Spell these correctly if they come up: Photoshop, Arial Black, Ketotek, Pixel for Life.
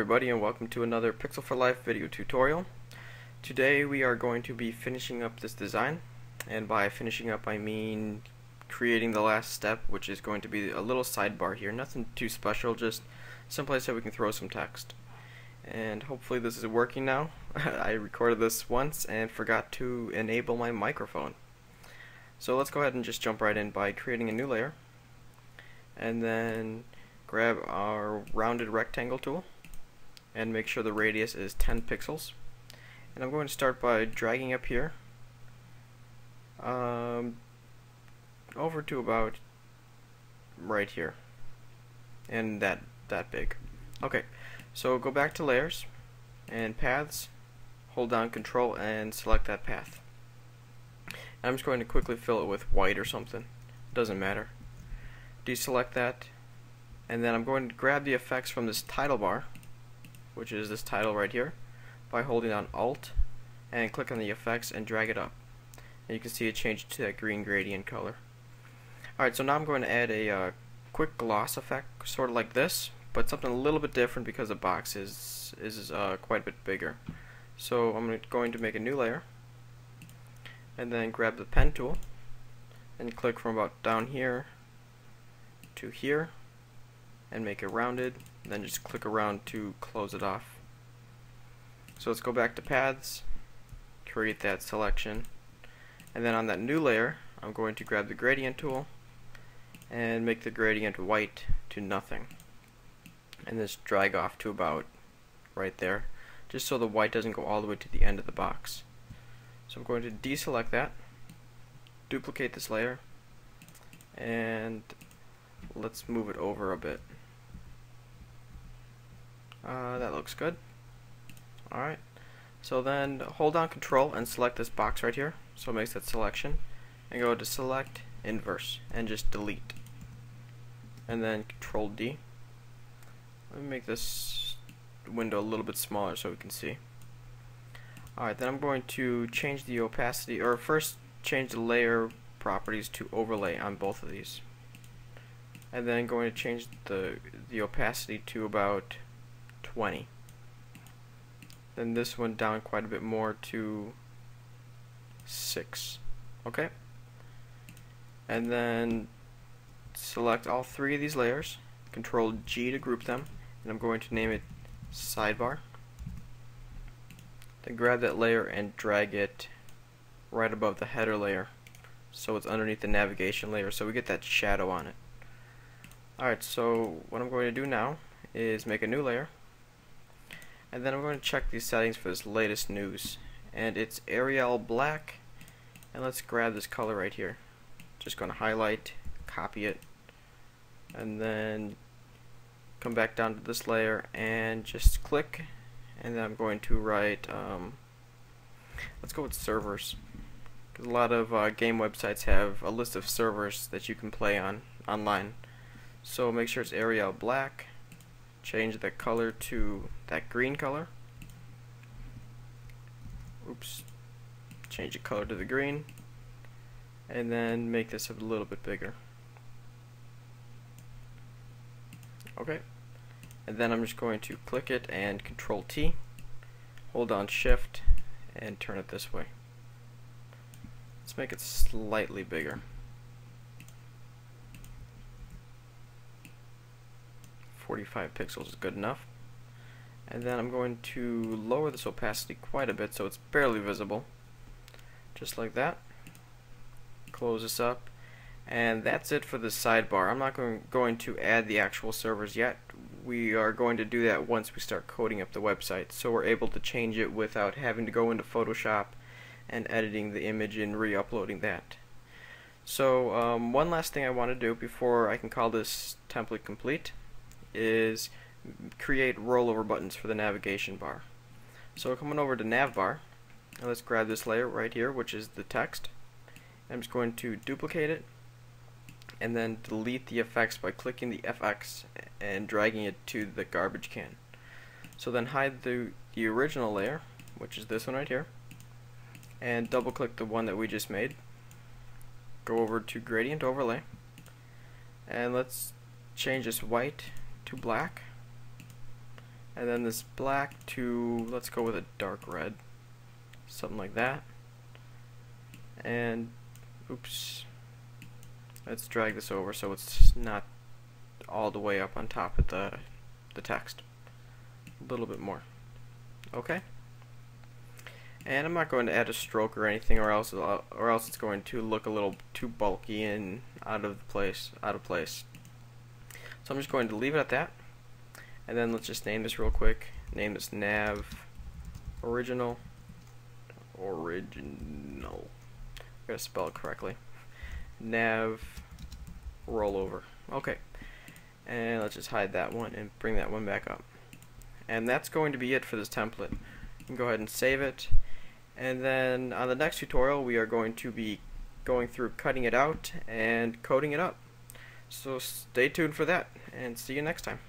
everybody, and welcome to another Pixel for Life video tutorial. Today we are going to be finishing up this design, and by finishing up I mean creating the last step, which is going to be a little sidebar here. Nothing too special, just someplace that we can throw some text. And hopefully this is working now. I recorded this once and forgot to enable my microphone. So let's go ahead and just jump right in by creating a new layer, and then grab our rounded rectangle tool and make sure the radius is 10 pixels. And I'm going to start by dragging up here over to about right here, and that big. Okay, so go back to layers and paths, hold down control and select that path. I'm just going to quickly fill it with white or something, doesn't matter. Deselect that, and then I'm going to grab the effects from this title bar, which is this title right here, by holding down Alt and click on the effects and drag it up, and you can see it changed to that green gradient color. Alright, so now I'm going to add a quick gloss effect, sort of like this, but something a little bit different because the box is quite a bit bigger. So I'm going to make a new layer and then grab the pen tool and click from about down here to here and make it rounded, and then just click around to close it off. So let's go back to paths, create that selection, and then on that new layer I'm going to grab the gradient tool and make the gradient white to nothing, and just drag off to about right there, just so the white doesn't go all the way to the end of the box. So I'm going to deselect that, duplicate this layer, and let's move it over a bit. That looks good. Alright, so then hold down control and select this box right here, so it makes that selection, and go to select inverse and just delete, and then control D. Let me make this window a little bit smaller so we can see. Alright, then I'm going to change the opacity, or first change the layer properties to overlay on both of these, and then going to change the opacity to about 20. Then this one down quite a bit more to 6. Okay, and then select all three of these layers, control G to group them, and I'm going to name it sidebar. Then grab that layer and drag it right above the header layer, so it's underneath the navigation layer, so we get that shadow on it. Alright, so what I'm going to do now is make a new layer, and then I'm going to check these settings for this latest news, and it's Arial Black, and let's grab this color right here. Just going to highlight, copy it, and then come back down to this layer and just click, and then I'm going to write, let's go with servers, because a lot of game websites have a list of servers that you can play on online. So make sure it's Arial Black, change the color to that green color, oops, change the color to the green, and then make this a little bit bigger. Okay, and then I'm just going to click it and control T, hold down shift and turn it this way. Let's make it slightly bigger, 45 pixels is good enough. And then I'm going to lower this opacity quite a bit so it's barely visible, just like that. Close this up, and that's it for the sidebar. I'm not going to add the actual servers yet. We are going to do that once we start coding up the website, so we're able to change it without having to go into Photoshop and editing the image and re-uploading that. So one last thing I want to do before I can call this template complete is create rollover buttons for the navigation bar. So coming over to nav bar, and let's grab this layer right here, which is the text. I'm just going to duplicate it and then delete the effects by clicking the FX and dragging it to the garbage can. So then hide the original layer, which is this one right here, and double click the one that we just made. Go over to gradient overlay, and let's change this white to black, and then this black to, let's go with a dark red, something like that. And oops, let's drag this over so it's not all the way up on top of the text, a little bit more. Okay, and I'm not going to add a stroke or anything, or else it's going to look a little too bulky and out of place. So I'm just going to leave it at that, and then let's just name this real quick. Name this nav original. I gotta spell it correctly. Nav rollover. Okay, and let's just hide that one and bring that one back up. And that's going to be it for this template. You can go ahead and save it, and then on the next tutorial we are going to be going through cutting it out and coding it up. So stay tuned for that, and see you next time.